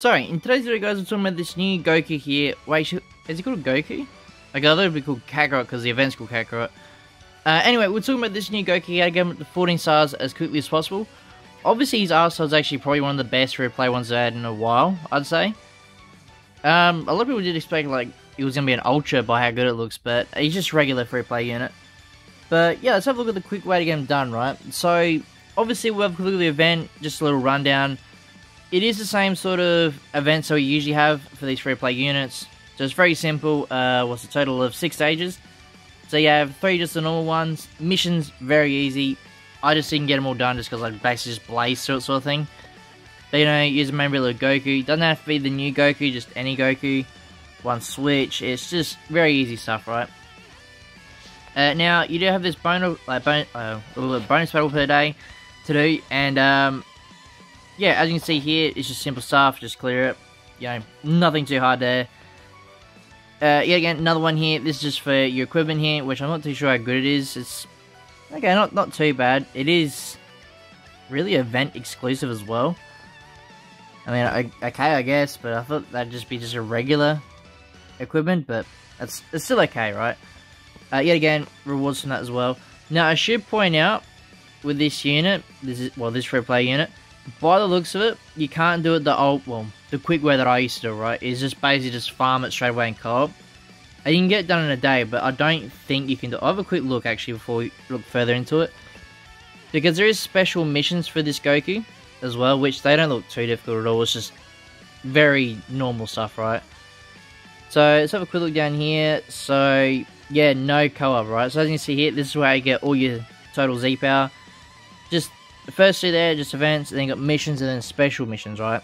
So, in today's video guys, we're talking about this new Goku here. Wait, is he called Goku? Like, I thought it would be called Kakarot because the event's called Kakarot. Anyway, we're talking about this new Goku here. I gave him the 14 stars as quickly as possible. Obviously, his R star is actually probably one of the best replay ones I've had in a while, I'd say. A lot of people did expect, like, it was going to be an Ultra by how good it looks, but he's just regular free play unit. But, yeah, let's have a look at the quick way to get him done, right? So, obviously, we'll have a look at the event, just a little rundown. It is the same sort of events that we usually have for these free-play units. So it's very simple. What's the total of 6 stages? So you have 3 just the normal ones. Missions, very easy. I just didn't get them all done just because I basically just blazed through it sort of thing. But you know, use a memory of Goku. Doesn't have to be the new Goku, just any Goku. One switch. It's just very easy stuff, right? Now, you do have this bonus battle per day to do, and yeah, as you can see here, it's just simple stuff, just clear it, you know, nothing too hard there. Yeah, again, another one here, this is just for your equipment here, which I'm not too sure how good it is. It's, okay, not too bad. It is really event exclusive as well. I mean, okay, I guess, but I thought that'd just be just a regular equipment, but it's still okay, right? Yet again, rewards from that as well. Now, I should point out, with this unit, this free play unit, by the looks of it, you can't do it the quick way that I used to do, right? Is just basically just farm it straight away in co-op. And you can get it done in a day, but I don't think you can do. I'll have a quick look actually before we look further into it, because there is special missions for this Goku as well, which they don't look too difficult at all. It's just very normal stuff, right? So let's have a quick look down here. So yeah, no co-op, right? So as you can see here, this is where you get all your total Z-Power. Just the first two there, just events, and then you got missions and then special missions, right?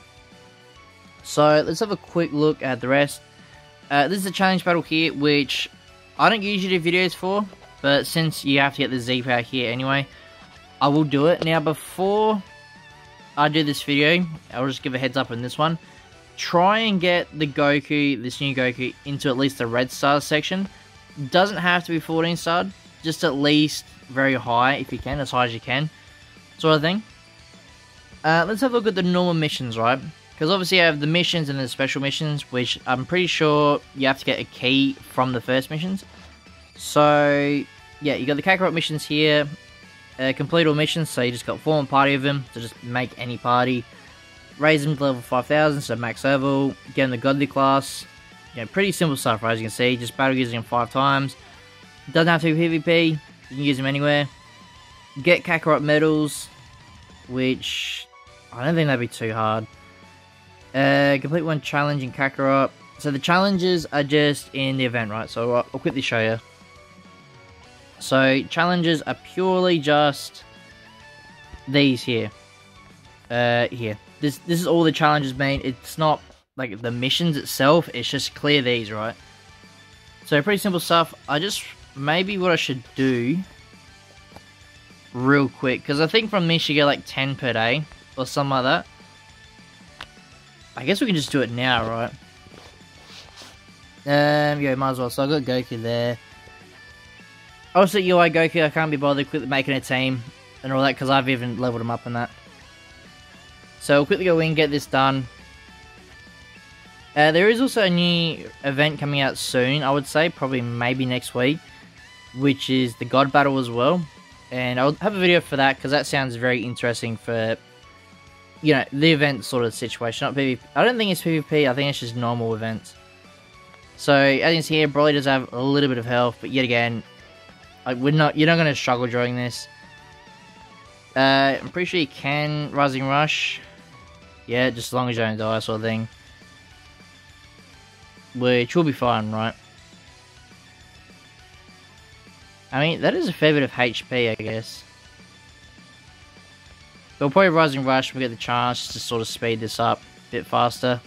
So let's have a quick look at the rest. This is a challenge battle here, which I don't usually do videos for, but since you have to get the Z-Power here anyway, I will do it. Now before I do this video, I'll just give a heads up on this one. Try and get the Goku, this new Goku, into at least the red star section. Doesn't have to be 14 starred, just at least very high if you can, as high as you can. Sort of thing. Let's have a look at the normal missions, right? Because obviously I have the missions and the special missions, which I'm pretty sure you have to get a key from the first missions. So yeah, you got the Kakarot missions here. Complete all missions, so you just got form party of them, so just make any party. Raise them to level 5000, so max level. Get in the godly class. You know, pretty simple stuff, right? As you can see, just battle using them 5 times. Doesn't have to be PvP. You can use them anywhere. Get Kakarot medals, which I don't think that'd be too hard. Complete one challenge in Kakarot. So the challenges are just in the event, right? So I'll quickly show you. So challenges are purely just these here. This is all the challenges made. It's not like the missions itself. It's just clear these, right? So pretty simple stuff. I just maybe what I should do real quick, because I think from this you get like 10 per day or something like that. I guess we can just do it now, right? Yeah, might as well. So I got Goku there. Also, UI Goku, I can't be bothered quickly making a team and all that, because I've even leveled him up in that. So we'll quickly go in and get this done. There is also a new event coming out soon, I would say, probably maybe next week, which is the God Battle as well. And I'll have a video for that, because that sounds very interesting for, you know, the event sort of situation. Not PvP. I don't think it's PvP. I think it's just normal events. So as you can see here, Broly does have a little bit of health, but yet again, you're not going to struggle during this. I'm pretty sure you can Rising Rush. Yeah, just as long as you don't die, sort of thing. Which will be fine, right? I mean, that is a fair bit of HP, I guess. We'll probably Rising Rush when we get the chance to sort of speed this up a bit faster.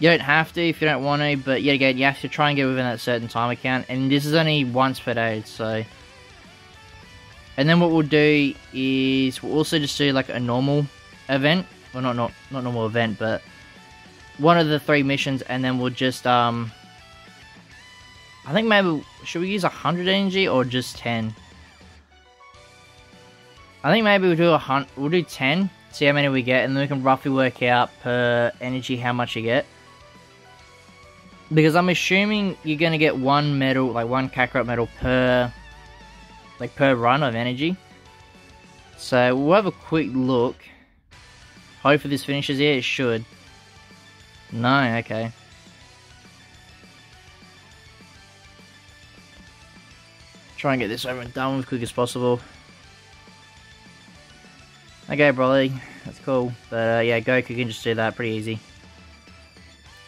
You don't have to if you don't want to, but yet again, you have to try and get within that certain time account. And this is only once per day, so. And then what we'll do is we'll also just do like a normal event. Well, not normal event, but one of the 3 missions, and then we'll just I think maybe, should we use 100 energy or just 10? I think maybe we'll do 10, see how many we get, and then we can roughly work out per energy how much you get. Because I'm assuming you're going to get one medal, like one Kakarot medal per run of energy. So we'll have a quick look. Hopefully this finishes here. It should. No, okay. Try and get this over and done with as quick as possible. Okay, Broly. That's cool. But yeah, Goku can just do that pretty easy.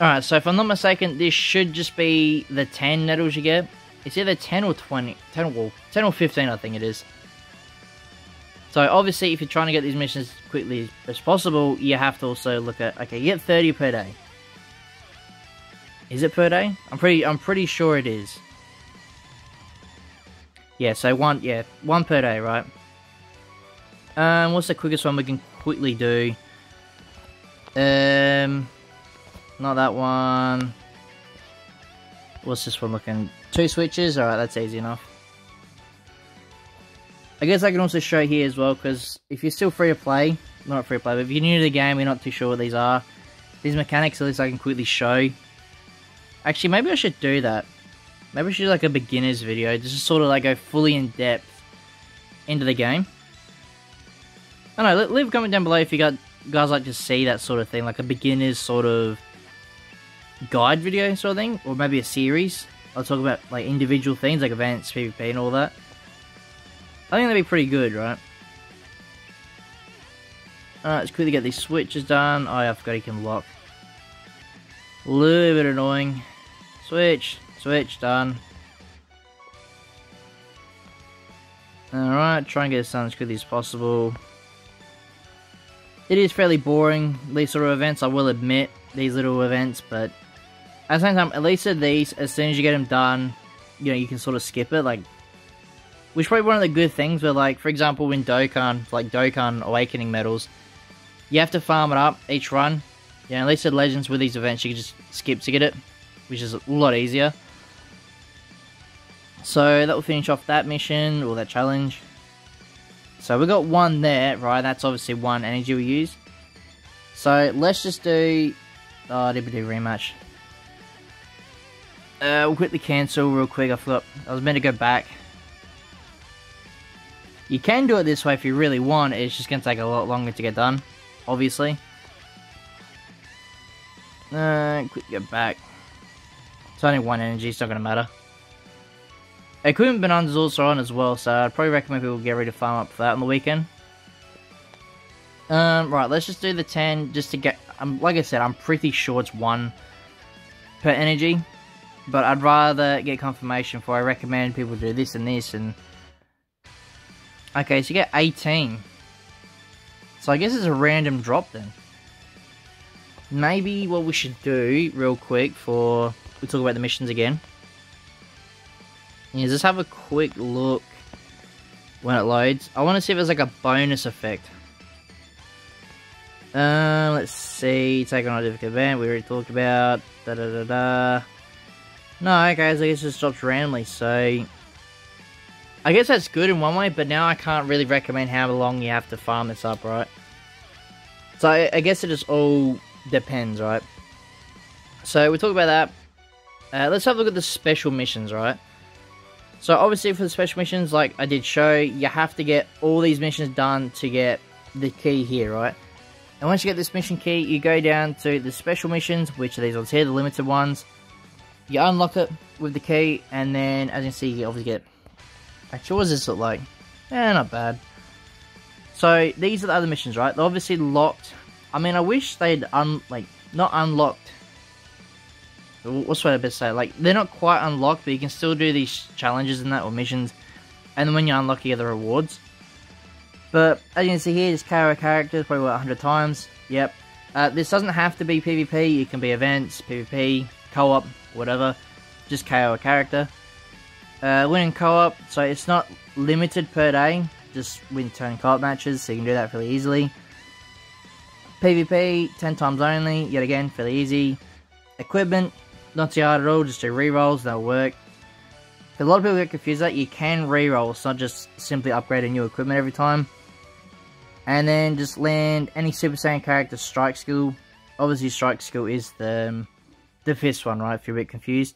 Alright, so if I'm not mistaken, this should just be the 10 medals you get. It's either 10 or 20. 10 or 15, I think it is. So obviously, if you're trying to get these missions as quickly as possible, you have to also look at, okay, you get 30 per day. Is it per day? I'm pretty sure it is. Yeah, so one per day, right? What's the quickest one we can quickly do? Not that one. What's this one looking? 2 switches? Alright, that's easy enough. I guess I can also show here as well, because if you're still free to play, not free to play, but if you're new to the game, you're not too sure what these are. These mechanics, at least I can quickly show. Actually, maybe I should do that. Maybe I should do like a beginner's video, just to sort of like go fully in depth into the game. I don't know, leave a comment down below if you guys like to see that sort of thing, like a beginner's sort of guide video sort of thing, or maybe a series. I'll talk about like individual things like events, PvP and all that. I think that'd be pretty good, right? Alright, let's quickly get these switches done. Oh yeah, I forgot he can lock. A little bit annoying. Switch, done. Alright, try and get this done as quickly as possible. It is fairly boring, these sort of events, I will admit, these little events, but at the same time, at least at these, as soon as you get them done, you know, you can sort of skip it, like, which is probably one of the good things where, like, for example, when Dokkan, like Dokkan Awakening medals, you have to farm it up each run. You know, at least at Legends with these events, you can just skip to get it, which is a lot easier. So that will finish off that mission, or that challenge. So we got one there, right? That's obviously one energy we use. So let's just do... oh, I didn't do rematch. We'll quickly cancel real quick. I forgot. I was meant to go back. You can do it this way if you really want. It's just going to take a lot longer to get done, obviously. Quick go back. It's only one energy. It's not going to matter. Equipment Bonanza is also on as well, so I'd probably recommend people get ready to farm up for that on the weekend. Right, let's just do the 10 just to get... like I said, I'm pretty sure it's 1 per energy, but I'd rather get confirmation before I recommend people do this and this. And okay, so you get 18. So I guess it's a random drop then. Maybe what we should do real quick for... we'll talk about the missions again. Yeah, just have a quick look when it loads. I want to see if there's like a bonus effect. Let's see. Take on a difficult event. We already talked about. No, okay. So I guess it stops randomly. So I guess that's good in one way, but now I can't really recommend how long you have to farm this up, right? So I guess it just all depends, right? So we'll talk about that. Let's have a look at the special missions, right? So obviously for the special missions, like I did show, you have to get all these missions done to get the key here, right? And once you get this mission key, you go down to the special missions, which are these ones here, the limited ones. You unlock it with the key, and then, as you can see, you obviously get... actually, what does this look like? Eh, not bad. So these are the other missions, right? They're obviously locked. I mean, I wish they'd, not unlocked. What's what I best say? Like, they're not quite unlocked, but you can still do these challenges and that, or missions. And then when you unlock, you get the rewards. But, as you can see here, this Karo character is probably about 100 times. Yep. This doesn't have to be PvP. It can be events, PvP, co-op, whatever. Just Karo character. Winning co-op. So, it's not limited per day. Just win turn co-op matches. So, you can do that fairly easily. PvP, 10 times only. Yet again, fairly easy. Equipment. Not too hard at all, just do rerolls, they'll work. A lot of people get confused that you can reroll, it's not just simply upgrading new equipment every time. and then just land any Super Saiyan character strike skill. Obviously strike skill is the fist one, right, if you're a bit confused.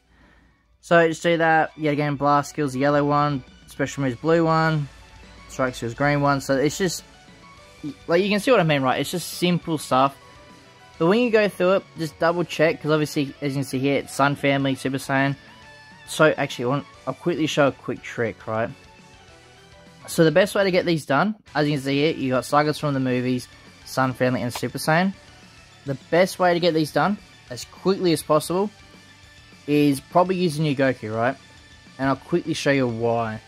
So just do that. Yet again, blast skill's the yellow one, special move's blue one, strike skill's green one. So it's just, like, you can see what I mean, right? It's just simple stuff. But when you go through it, just double check, because obviously, as you can see here, it's Sun Family, Super Saiyan. So actually, I'll quickly show a quick trick, right? So the best way to get these done, as you can see here, you got sagas from the movies, Sun Family, and Super Saiyan. The best way to get these done, as quickly as possible, is probably using your Goku, right? And I'll quickly show you why.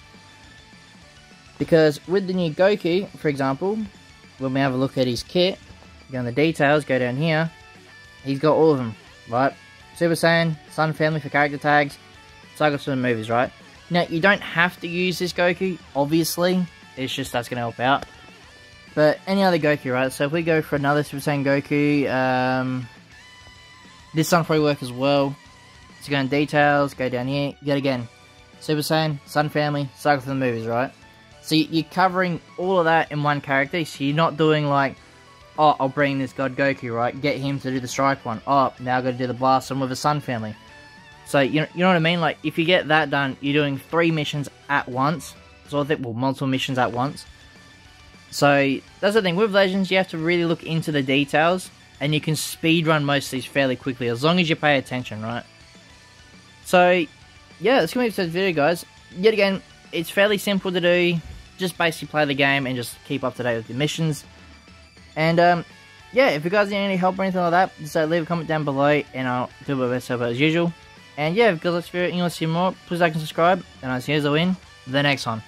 Because with the new Goku, for example, when we have a look at his kit, go in the details, go down here, he's got all of them, right? Super Saiyan, Sun Family for character tags, sagas for the movies, right? Now, you don't have to use this Goku, obviously, it's just that's going to help out. But any other Goku, right? So if we go for another Super Saiyan Goku, this one probably work as well. So go in details, go down here, yet again, Super Saiyan, Sun Family, saga for the movies, right? So you're covering all of that in one character, so you're not doing like, oh, I'll bring this God Goku, right? Get him to do the strike one. Oh, now I've got to do the blast one with the Sun Family. So, you know what I mean? Like, if you get that done, you're doing 3 missions at once. So I think, well, multiple missions at once. So, that's the thing. With Legends, you have to really look into the details. And you can speedrun most of these fairly quickly, as long as you pay attention, right? So, yeah, that's going to be today's video, guys. Yet again, it's fairly simple to do. Just basically play the game and just keep up to date with the missions. And, yeah, if you guys need any help or anything like that, just leave a comment down below, and I'll do my best to help out as usual. And, yeah, if you guys like this video and you want to see more, please like and subscribe, and I'll see you guys in the next one.